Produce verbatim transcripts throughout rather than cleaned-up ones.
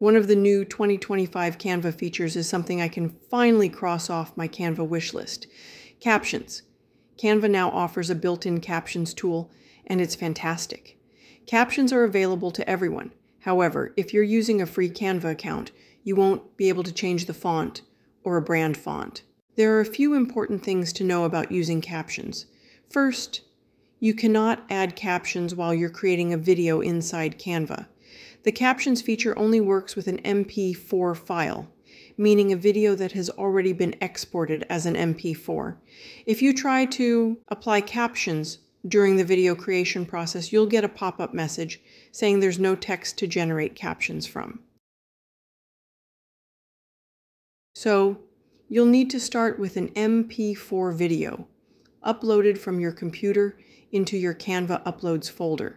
One of the new twenty twenty-five Canva features is something I can finally cross off my Canva wish list: captions. Canva now offers a built-in captions tool, and it's fantastic. Captions are available to everyone. However, if you're using a free Canva account, you won't be able to change the font or a brand font. There are a few important things to know about using captions. First, you cannot add captions while you're creating a video inside Canva. The captions feature only works with an M P four file, meaning a video that has already been exported as an M P four. If you try to apply captions during the video creation process, you'll get a pop-up message saying there's no text to generate captions from. So you'll need to start with an M P four video uploaded from your computer into your Canva Uploads folder.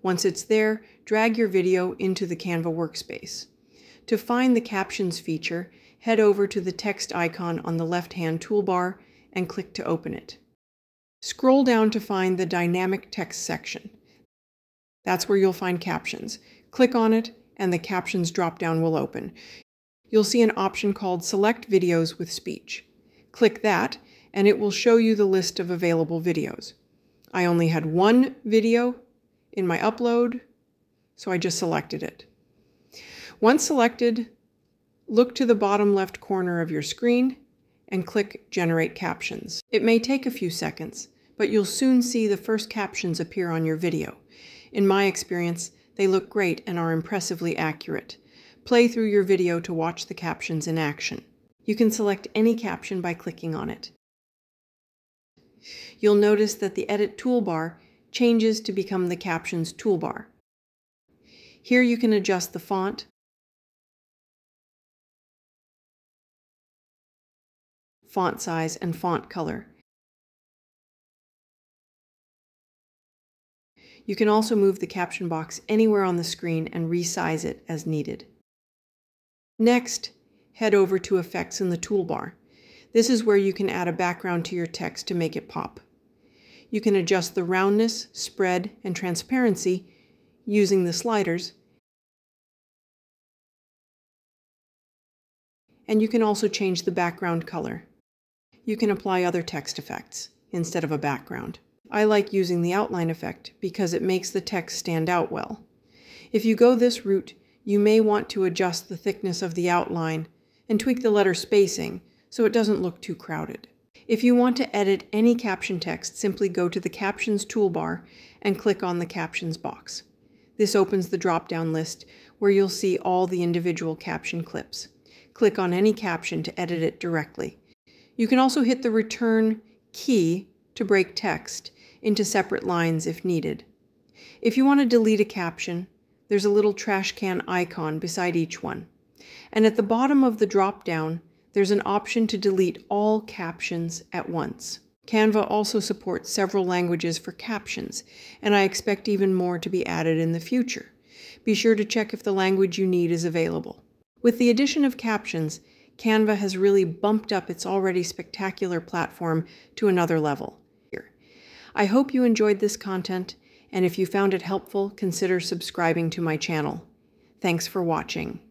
Once it's there, drag your video into the Canva workspace. To find the captions feature, head over to the text icon on the left-hand toolbar and click to open it. Scroll down to find the dynamic text section. That's where you'll find captions. Click on it and the captions drop-down will open. You'll see an option called Select Videos with Speech. Click that and it will show you the list of available videos. I only had one video in my upload, so I just selected it. Once selected, look to the bottom left corner of your screen and click Generate Captions. It may take a few seconds, but you'll soon see the first captions appear on your video. In my experience, they look great and are impressively accurate. Play through your video to watch the captions in action. You can select any caption by clicking on it. You'll notice that the Edit toolbar changes to become the Captions toolbar. Here you can adjust the font, font size, and font color. You can also move the caption box anywhere on the screen and resize it as needed. Next, head over to Effects in the toolbar. This is where you can add a background to your text to make it pop. You can adjust the roundness, spread, and transparency using the sliders, and you can also change the background color. You can apply other text effects instead of a background. I like using the outline effect because it makes the text stand out well. If you go this route, you may want to adjust the thickness of the outline and tweak the letter spacing so it doesn't look too crowded. If you want to edit any caption text, simply go to the Captions toolbar and click on the Captions box. This opens the drop-down list where you'll see all the individual caption clips. Click on any caption to edit it directly. You can also hit the return key to break text into separate lines if needed. If you want to delete a caption, there's a little trash can icon beside each one. And at the bottom of the drop-down, there's an option to delete all captions at once. Canva also supports several languages for captions, and I expect even more to be added in the future. Be sure to check if the language you need is available. With the addition of captions, Canva has really bumped up its already spectacular platform to another level. I hope you enjoyed this content, and if you found it helpful, consider subscribing to my channel. Thanks for watching.